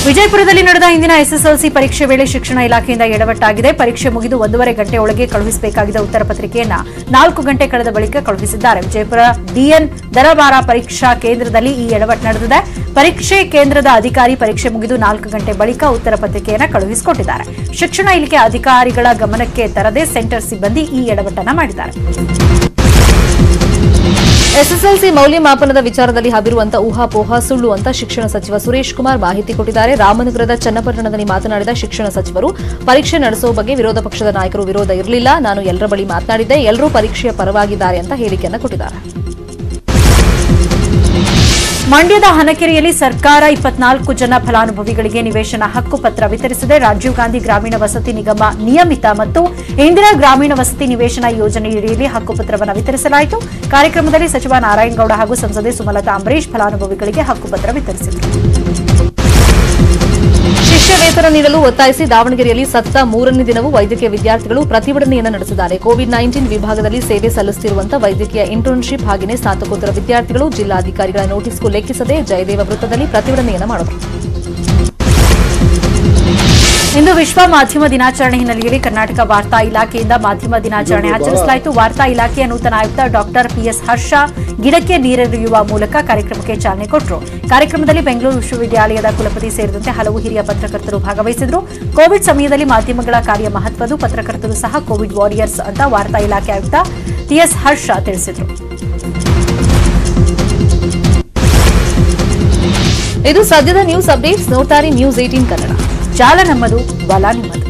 ವಿಜಯಪುರದಲ್ಲಿ ನಡೆದ ಇಂದಿನ ಎಸ್ಎಸ್ಎಲ್ಸಿ ಪರೀಕ್ಷೆ ವೇಳೆ ಶಿಕ್ಷಣ ಇಲಾಖೆಯಿಂದ ಎಡವಟ್ಟಾಗಿದೆ. ಪರೀಕ್ಷೆ ಮುಗಿದು ಒಂದೂವರೆ ಗಂಟೆ ಒಳಗೆ ಕಳುಹಿಸಬೇಕಾಗಿದ್ದ ಉತ್ತರ ಪತ್ರಿಕೆಯನ್ನು ನಾಲ್ಕು ಗಂಟೆ ಕಳೆದ ಬಳಿಕ ಕಳುಹಿಸಿದ್ದಾರೆ. ವಿಜಯಪುರ ಡಿಎನ್ ದರಬಾರ ಪರೀಕ್ಷಾ ಕೇಂದ್ರದಲ್ಲಿ ಈ ಎಡವಟ್ಟು ನಡೆದಿದೆ. ಪರೀಕ್ಷೆ ಕೇಂದ್ರದ ಅಧಿಕಾರಿ ಪರೀಕ್ಷೆ ಮುಗಿದು ನಾಲ್ಕು ಗಂಟೆ ಬಳಿಕ ಉತ್ತರ ಪತ್ರಿಕೆಯನ್ನು ಕಳುಹಿಸಿಕೊಟ್ಟಿದ್ದಾರೆ. ಶಿಕ್ಷಣ ಇಲಾಖೆ ಅಧಿಕಾರಿಗಳ ಗಮನಕ್ಕೆ ತರದೆ ಸೆಂಟರ್ ಸಿಬ್ಬಂದಿ ಈ ಎಡವಟ್ಟನ್ನು ಮಾಡಿದ್ದಾರೆ. ಎಸ್ಎಸ್ಎಲ್ಸಿ ಮೌಲ್ಯಮಾಪನದ ವಿಚಾರದಲ್ಲಿ ಹಬ್ಬಿರುವಂತಹ ಊಹಾಪೋಹ ಸುಳ್ಳು ಅಂತ ಶಿಕ್ಷಣ ಸಚಿವ ಸುರೇಶ್ ಕುಮಾರ್ ಮಾಹಿತಿ ಕೊಟ್ಟಿದ್ದಾರೆ. ರಾಮನಗರದ ಚನ್ನಪಟ್ಟಣದಲ್ಲಿ ಮಾತನಾಡಿದ ಶಿಕ್ಷಣ ಸಚಿವರು, ಪರೀಕ್ಷೆ ನಡೆಸುವ ಬಗ್ಗೆ ವಿರೋಧ ಪಕ್ಷದ ನಾಯಕರು ವಿರೋಧ ಇರಲಿಲ್ಲ, ನಾನು ಎಲ್ಲರ ಬಳಿ ಮಾತನಾಡಿದ್ದೆ, ಎಲ್ಲರೂ ಪರೀಕ್ಷೆಯ ಪರವಾಗಿದ್ದಾರೆ ಅಂತ ಹೇಳಿಕೆಯನ್ನು ಕೊಟ್ಟಿದ್ದಾರೆ. ಮಂಡ್ಯದ ಹನಕೆರೆಯಲ್ಲಿ ಸರ್ಕಾರ ಇಪ್ಪತ್ನಾಲ್ಕು ಜನ ಫಲಾನುಭವಿಗಳಿಗೆ ನಿವೇಶನ ಹಕ್ಕು ಪತ್ರ ವಿತರಿಸಿದೆ. ರಾಜೀವ್ ಗಾಂಧಿ ಗ್ರಾಮೀಣ ವಸತಿ ನಿಗಮ ನಿಯಮಿತ ಮತ್ತು ಇಂದಿರಾ ಗ್ರಾಮೀಣ ವಸತಿ ನಿವೇಶನ ಯೋಜನೆಯಡಿಯಲ್ಲಿ ಹಕ್ಕುಪತ್ರವನ್ನು ವಿತರಿಸಲಾಯಿತು. ಕಾರ್ಯಕ್ರಮದಲ್ಲಿ ಸಚಿವ ನಾರಾಯಣಗೌಡ ಹಾಗೂ ಸಂಸದೆ ಸುಮಲತಾ ಅಂಬರೀಶ್ ಫಲಾನುಭವಿಗಳಿಗೆ ಹಕ್ಕುಪತ್ರ ವಿತರಿಸಿದರು. ಶಿಕ್ಷೆ ವೇತನ ನೀಡಲು ಒತ್ತಾಯಿಸಿ ದಾವಣಗೆರೆಯಲ್ಲಿ ಸತತ ಮೂರನೇ ದಿನವೂ ವೈದ್ಯಕೀಯ ವಿದ್ಯಾರ್ಥಿಗಳು ಪ್ರತಿಭಟನೆಯನ್ನು ನಡೆಸಿದ್ದಾರೆ. ಕೋವಿಡ್ ಹತ್ತೊಂಬತ್ತು ವಿಭಾಗದಲ್ಲಿ ಸೇವೆ ಸಲ್ಲಿಸುತ್ತಿರುವಂತಹ ವೈದ್ಯಕೀಯ ಇಂಟರ್ನ್ಶಿಪ್ ಹಾಗೆಯೇ ಸ್ನಾತಕೋತ್ತರ ವಿದ್ಯಾರ್ಥಿಗಳು ಜಿಲ್ಲಾಧಿಕಾರಿಗಳ ನೋಟಿಸ್ಗೂ ಲೆಕ್ಕಿಸದೆ ಜಯದೇವ ವೃತ್ತದಲ್ಲಿ ಪ್ರತಿಭಟನೆಯನ್ನು ಮಾಡಿದರು. ಇಂದು ವಿಶ್ವ ಮಾಧ್ಯಮ ದಿನಾಚರಣೆ ಹಿನ್ನೆಲೆಯಲ್ಲಿ ಕರ್ನಾಟಕ ವಾರ್ತಾ ಇಲಾಖೆಯಿಂದ ಮಾಧ್ಯಮ ದಿನಾಚರಣೆ ಆಚರಿಸಲಾಯಿತು. ವಾರ್ತಾ ಇಲಾಖೆಯ ನೂತನ ಆಯುಕ್ತ ಡಾಕ್ಟರ್ ಪಿಎಸ್ ಹರ್ಷ ಗಿಡಕ್ಕೆ ನೀರೆರೆಯುವ ಮೂಲಕ ಕಾರ್ಯಕ್ರಮಕ್ಕೆ ಚಾಲನೆ ಕೊಟ್ಟರು. ಕಾರ್ಯಕ್ರಮದಲ್ಲಿ ಬೆಂಗಳೂರು ವಿಶ್ವವಿದ್ಯಾಲಯದ ಕುಲಪತಿ ಸೇರಿದಂತೆ ಹಲವು ಹಿರಿಯ ಪತ್ರಕರ್ತರು ಭಾಗವಹಿಸಿದರು. ಕೋವಿಡ್ ಸಮಯದಲ್ಲಿ ಮಾಧ್ಯಮಗಳ ಕಾರ್ಯ ಮಹತ್ವದ್ದು, ಪತ್ರಕರ್ತರು ಸಹ ಕೋವಿಡ್ ವಾರಿಯರ್ಸ್ ಅಂತ ವಾರ್ತಾ ಇಲಾಖೆ ಆಯುಕ್ತ ಟಿಎಸ್ ಹರ್ಷ ತಿಳಿಸಿದರು. ಇದು ಸದ್ಯದ ನ್ಯೂಸ್ ಅಪ್ಡೇಟ್ಸ್. ನೋಡ್ತಾರೆ ನ್ಯೂಸ್ ಹದಿನೆಂಟು ಕನ್ನಡ. ಜಾಲ ನಮ್ಮದು, ಬಲ ನಿಮ್ಮದು.